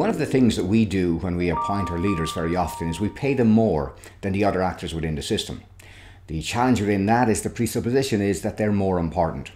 One of the things that we do when we appoint our leaders very often is we pay them more than the other actors within the system. The challenge within that is the presupposition is that they're more important.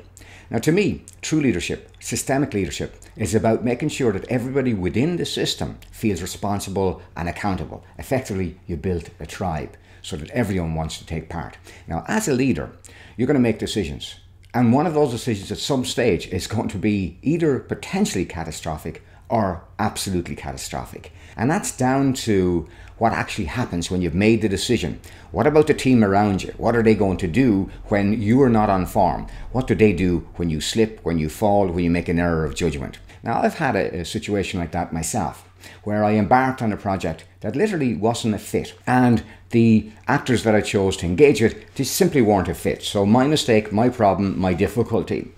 Now, to me, true leadership, systemic leadership, is about making sure that everybody within the system feels responsible and accountable. Effectively, you build a tribe so that everyone wants to take part. Now, as a leader, you're going to make decisions. And one of those decisions at some stage is going to be either potentially catastrophic or absolutely catastrophic. And that's down to what actually happens when you've made the decision. What about the team around you? What are they going to do when you are not on form? What do they do when you slip, when you fall, when you make an error of judgment? Now, I've had a situation like that myself, where I embarked on a project that literally wasn't a fit, and the actors that I chose to engage with just simply weren't a fit. So my mistake, my problem, my difficulty.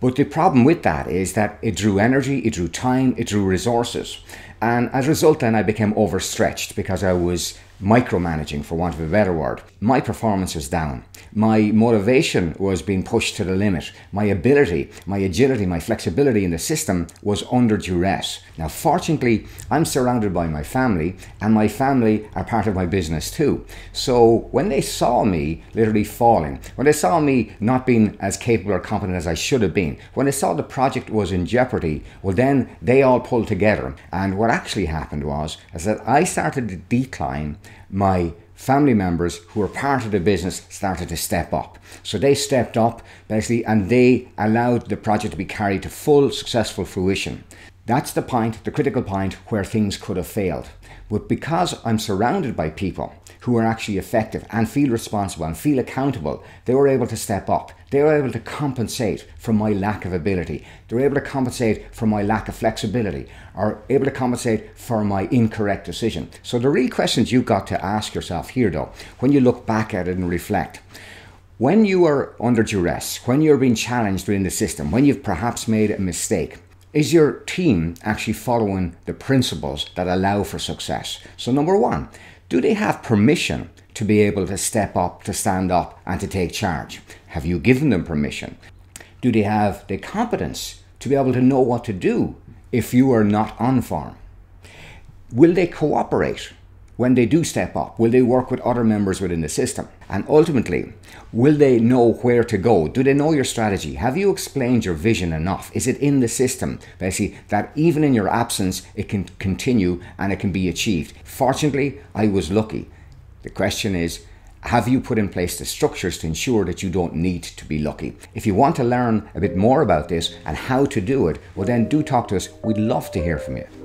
But the problem with that is that it drew energy, it drew time, it drew resources. And as a result, then I became overstretched because I was micromanaging, for want of a better word. My performance was down. My motivation was being pushed to the limit. My ability, my agility, my flexibility in the system was under duress. Now, fortunately, I'm surrounded by my family, and my family are part of my business too. So when they saw me literally falling, when they saw me not being as capable or competent as I should have been, when they saw the project was in jeopardy, well, then they all pulled together. And what actually happened was is that I started to decline. My family members who were part of the business started to step up. So they stepped up basically, and they allowed the project to be carried to full successful fruition. That's the point, the critical point where things could have failed. But because I'm surrounded by people who are actually effective and feel responsible and feel accountable, they were able to step up. They were able to compensate for my lack of ability. They were able to compensate for my lack of flexibility, or able to compensate for my incorrect decision. So the real questions you've got to ask yourself here, though, when you look back at it and reflect, when you are under duress, when you're being challenged within the system, when you've perhaps made a mistake, is your team actually following the principles that allow for success? So number one, do they have permission to be able to step up, to stand up, and to take charge? Have you given them permission? Do they have the competence to be able to know what to do if you are not on form? Will they cooperate when they do step up? Will they work with other members within the system? And ultimately, will they know where to go? Do they know your strategy? Have you explained your vision enough? Is it in the system, basically, that even in your absence, it can continue and it can be achieved? Fortunately, I was lucky. The question is, have you put in place the structures to ensure that you don't need to be lucky? If you want to learn a bit more about this and how to do it, well then do talk to us. We'd love to hear from you.